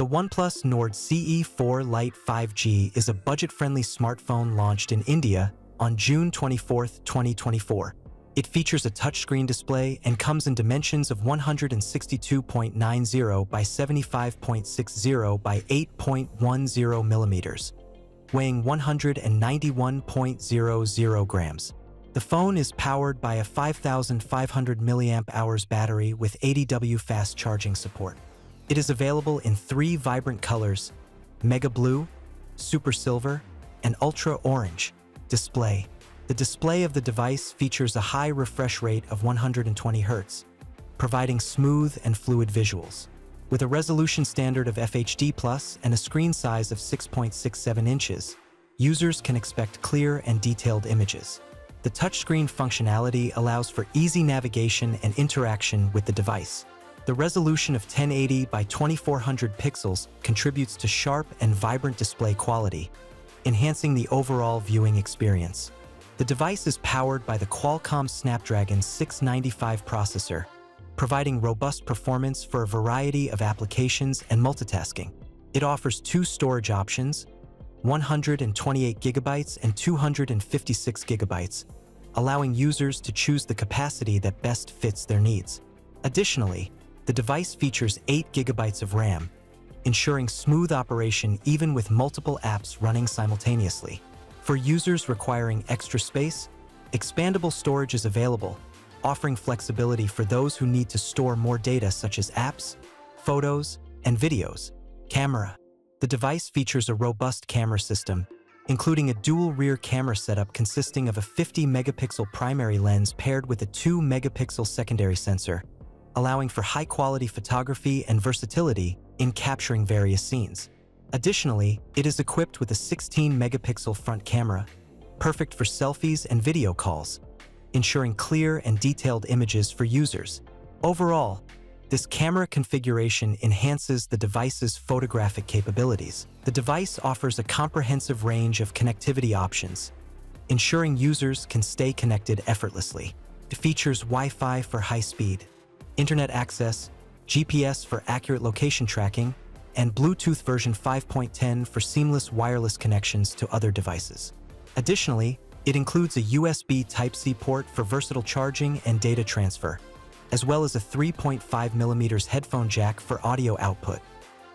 The OnePlus Nord CE 4 Lite 5G is a budget-friendly smartphone launched in India on June 24, 2024. It features a touchscreen display and comes in dimensions of 162.90 by 75.60 by 8.10 millimeters, weighing 191.00 grams. The phone is powered by a 5,500 mAh battery with 80W fast charging support. It is available in three vibrant colors, Mega Blue, Super Silver, and Ultra Orange display. The display of the device features a high refresh rate of 120 Hz, providing smooth and fluid visuals. With a resolution standard of FHD+ and a screen size of 6.67 inches, users can expect clear and detailed images. The touchscreen functionality allows for easy navigation and interaction with the device. The resolution of 1080 by 2400 pixels contributes to sharp and vibrant display quality, enhancing the overall viewing experience. The device is powered by the Qualcomm Snapdragon 695 processor, providing robust performance for a variety of applications and multitasking. It offers two storage options, 128GB and 256GB, allowing users to choose the capacity that best fits their needs. Additionally, the device features 8GB of RAM, ensuring smooth operation even with multiple apps running simultaneously. For users requiring extra space, expandable storage is available, offering flexibility for those who need to store more data such as apps, photos, and videos. Camera. The device features a robust camera system, including a dual rear camera setup consisting of a 50-megapixel primary lens paired with a 2-megapixel secondary sensor, allowing for high-quality photography and versatility in capturing various scenes. Additionally, it is equipped with a 16-megapixel front camera, perfect for selfies and video calls, ensuring clear and detailed images for users. Overall, this camera configuration enhances the device's photographic capabilities. The device offers a comprehensive range of connectivity options, ensuring users can stay connected effortlessly. It features Wi-Fi for high speed, internet access, GPS for accurate location tracking, and Bluetooth version 5.10 for seamless wireless connections to other devices. Additionally, it includes a USB Type-C port for versatile charging and data transfer, as well as a 3.5mm headphone jack for audio output,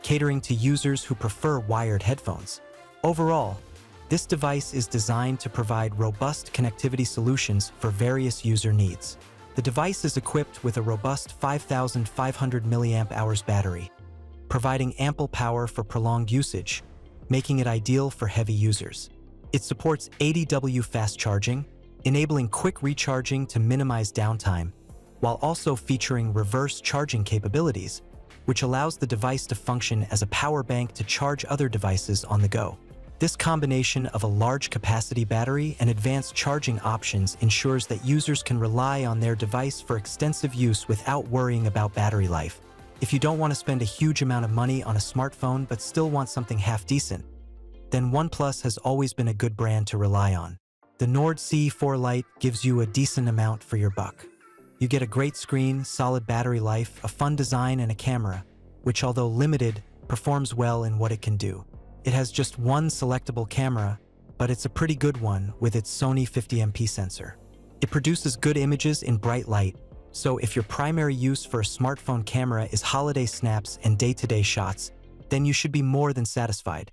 catering to users who prefer wired headphones. Overall, this device is designed to provide robust connectivity solutions for various user needs. The device is equipped with a robust 5,500 mAh battery, providing ample power for prolonged usage, making it ideal for heavy users. It supports 80W fast charging, enabling quick recharging to minimize downtime, while also featuring reverse charging capabilities, which allows the device to function as a power bank to charge other devices on the go. This combination of a large capacity battery and advanced charging options ensures that users can rely on their device for extensive use without worrying about battery life. If you don't want to spend a huge amount of money on a smartphone but still want something half-decent, then OnePlus has always been a good brand to rely on. The Nord CE 4 Lite gives you a decent amount for your buck. You get a great screen, solid battery life, a fun design, and a camera, which, although limited, performs well in what it can do. It has just one selectable camera, but it's a pretty good one with its Sony 50MP sensor. It produces good images in bright light, so if your primary use for a smartphone camera is holiday snaps and day-to-day shots, then you should be more than satisfied.